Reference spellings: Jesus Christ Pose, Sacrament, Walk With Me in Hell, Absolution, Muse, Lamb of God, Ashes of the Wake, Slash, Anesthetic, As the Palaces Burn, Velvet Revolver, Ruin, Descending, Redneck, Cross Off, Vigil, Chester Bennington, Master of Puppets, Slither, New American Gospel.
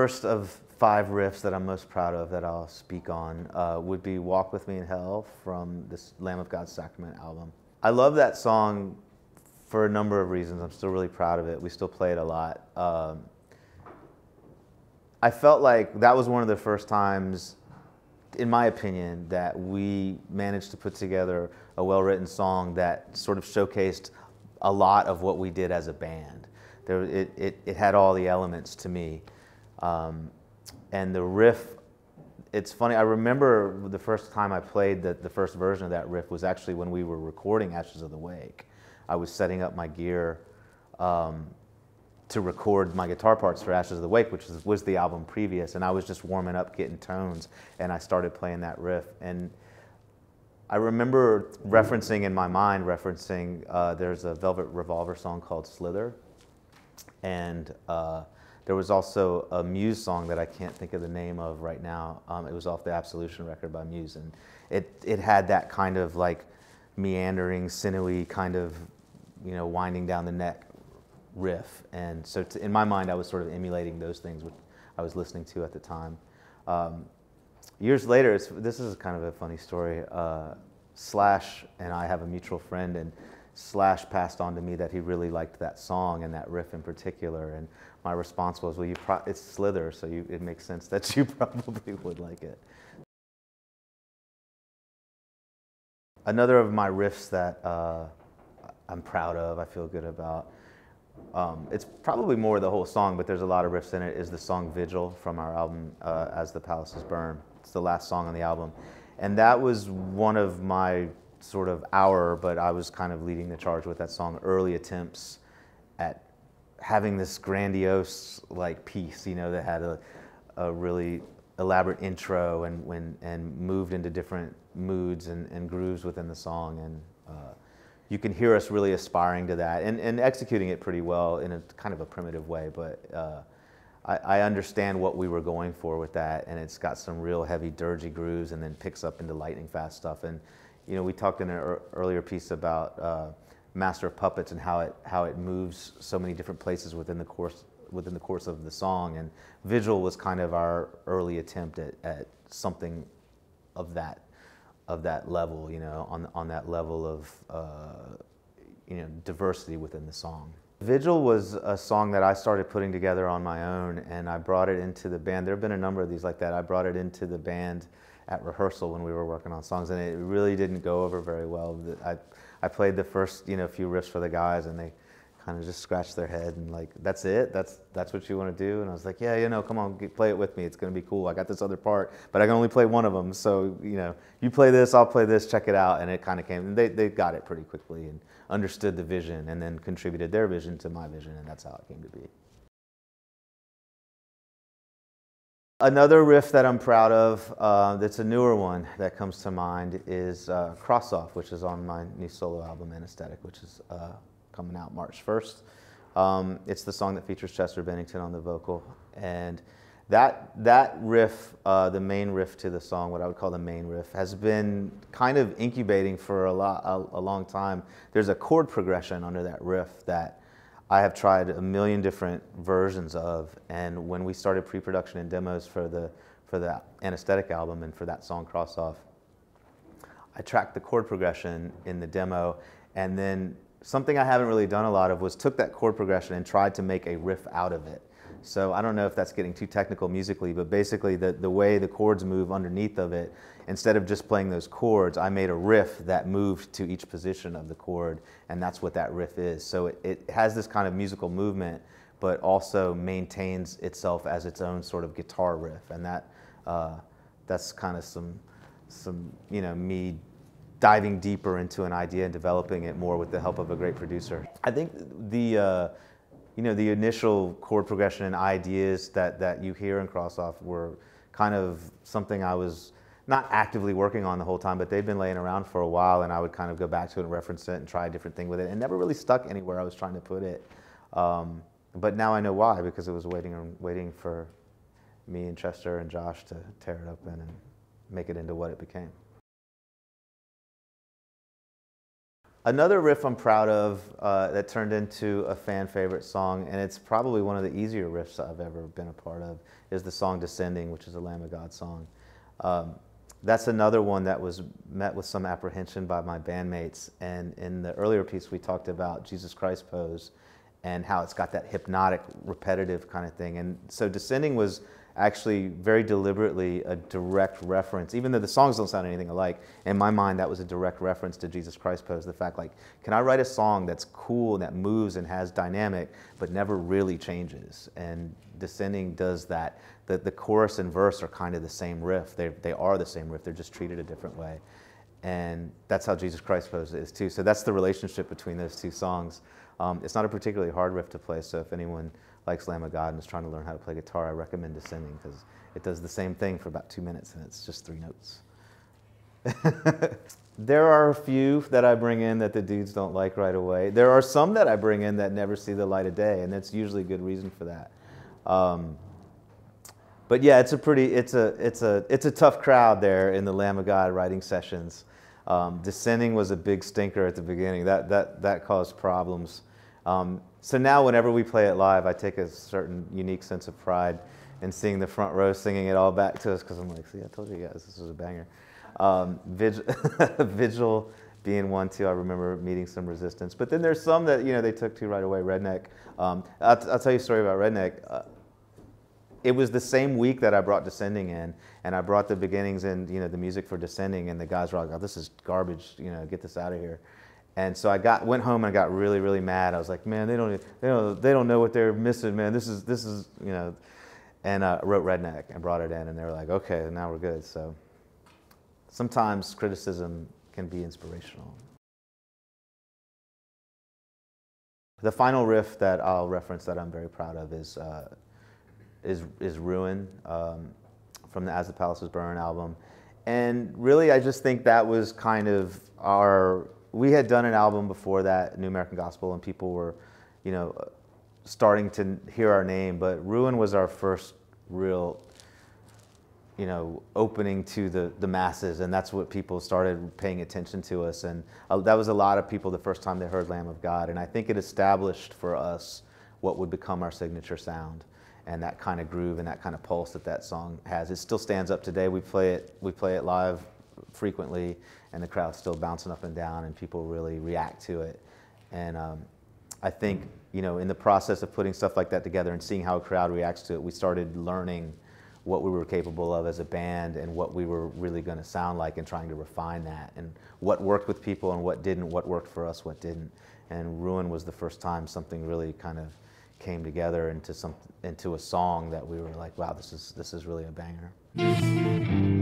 first of 5 riffs that I'm most proud of that I'll speak on would be Walk With Me in Hell from this Lamb of God Sacrament album. I love that song for a number of reasons. I'm still really proud of it. We still play it a lot. I felt like that was one of the first times, in my opinion, that we managed to put together a well-written song that sort of showcased a lot of what we did as a band. There, it had all the elements to me. And the riff, it's funny, I remember the first time I played the first version of that riff was actually when we were recording Ashes of the Wake. I was setting up my gear to record my guitar parts for Ashes of the Wake, which was the album previous, and I was just warming up, getting tones, and I started playing that riff. And I remember referencing in my mind, there's a Velvet Revolver song called Slither, and there was also a Muse song that I can't think of the name of right now. It was off the Absolution record by Muse, and it had that kind of like meandering, sinewy kind of, you know, winding down the neck riff. And so in my mind, I was sort of emulating those things which I was listening to at the time. Years later, this is kind of a funny story. Slash and I have a mutual friend, and Slash passed on to me that he really liked that song and that riff in particular, and my response was, well, it's Slither, so it makes sense that you probably would like it. Another of my riffs that I'm proud of, I feel good about, it's probably more the whole song, but there's a lot of riffs in it, is the song Vigil from our album As the Palaces Burn. It's the last song on the album. And that was one of my sort of but I was kind of leading the charge with that song, early attempts at having this grandiose like piece, you know, that had a really elaborate intro and moved into different moods and grooves within the song. And you can hear us really aspiring to that and executing it pretty well in a kind of a primitive way, but I understand what we were going for with that, and it's got some real heavy dirgy grooves and then picks up into lightning fast stuff. And you know, we talked in an earlier piece about Master of Puppets and how it moves so many different places within the course of the song, and Vigil was kind of our early attempt at something of that level, you know, on that level of you know, diversity within the song. Vigil was a song that I started putting together on my own, and I brought it into the band. There have been a number of these like that. I brought it into the band at rehearsal when we were working on songs, and it really didn't go over very well. I played the first, you know, few riffs for the guys, and they kind of just scratched their head and like, that's it? That's what you want to do? And I was like, yeah, you know, come on, play it with me. It's going to be cool. I got this other part, but I can only play one of them. So, you know, you play this, I'll play this, check it out. And it kind of came, and they got it pretty quickly and understood the vision, and then contributed their vision to my vision, and that's how it came to be. Another riff that I'm proud of, that's a newer one that comes to mind, is Cross Off, which is on my new solo album, Anesthetic, which is coming out March 1st. It's the song that features Chester Bennington on the vocal. And that riff, the main riff to the song, what I would call the main riff, has been kind of incubating for a long time. There's a chord progression under that riff that I have tried a million different versions of, and when we started pre-production and demos for the Anesthetic album and for that song Cross Off, I tracked the chord progression in the demo, and then something I haven't really done a lot of was took that chord progression and tried to make a riff out of it. So I don't know if that's getting too technical musically, but basically the way the chords move underneath of it, instead of just playing those chords, I made a riff that moved to each position of the chord, and that's what that riff is. So it has this kind of musical movement, but also maintains itself as its own sort of guitar riff, and that's kind of some, you know, me diving deeper into an idea and developing it more with the help of a great producer. I think you know, the initial chord progression and ideas that you hear in Cross Off were kind of something I was not actively working on the whole time, but they'd been laying around for a while, and I would kind of go back to it and reference it and try a different thing with it, and never really stuck anywhere I was trying to put it. But now I know why, because it was waiting for me and Chester and Josh to tear it open and make it into what it became. Another riff I'm proud of that turned into a fan favorite song, and it's probably one of the easier riffs I've ever been a part of, is the song Descending, which is a Lamb of God song. That's another one that was met with some apprehension by my bandmates. And in the earlier piece, we talked about Jesus Christ Pose and how it's got that hypnotic, repetitive kind of thing. And so Descending was actually very deliberately a direct reference, even though the songs don't sound anything alike. In my mind, that was a direct reference to Jesus Christ Pose, the fact, like, can I write a song that's cool and that moves and has dynamic, but never really changes? And Descending does that. The chorus and verse are kind of the same riff. They are the same riff. They're just treated a different way. And that's how Jesus Christ Pose is, too. So that's the relationship between those two songs. It's not a particularly hard riff to play, so if anyone likes Lamb of God and is trying to learn how to play guitar, I recommend Descending, because it does the same thing for about 2 minutes, and it's just 3 notes. There are a few that I bring in that the dudes don't like right away. There are some that I bring in that never see the light of day, and that's usually a good reason for that. But yeah, it's a tough crowd there in the Lamb of God writing sessions. Descending was a big stinker at the beginning. That caused problems. So now whenever we play it live, I take a certain unique sense of pride in seeing the front row singing it all back to us, because I'm like, see, I told you guys this was a banger. Vigil being one, too. I remember meeting some resistance. But then there's some that, you know, they took to right away. Redneck. I'll tell you a story about Redneck. It was the same week that I brought Descending in, and I brought the beginnings and, you know, the music for Descending, and the guys were like, oh, this is garbage, you know, get this out of here. And so I went home and I got really, really mad. I was like, man, they don't know what they're missing, man. This is, you know. And I wrote Redneck and brought it in, and they were like, okay, now we're good. So sometimes criticism can be inspirational. The final riff that I'll reference that I'm very proud of is Ruin from the As the Palaces Burn album. And really, I just think that was kind of we had done an album before that, New American Gospel, and people were, you know, starting to hear our name, but Ruin was our first real, you know, opening to the masses, and that's what people started paying attention to us. And that was a lot of people the first time they heard Lamb of God, and I think it established for us what would become our signature sound, and that kind of groove and that kind of pulse that song has. It still stands up today. We play it live frequently, and the crowd's still bouncing up and down, and people really react to it. And I think, you know, in the process of putting stuff like that together and seeing how a crowd reacts to it, we started learning what we were capable of as a band and what we were really going to sound like, and trying to refine that, and what worked with people and what didn't, what worked for us, what didn't. And Ruin was the first time something really kind of came together into a song that we were like, wow, this is really a banger.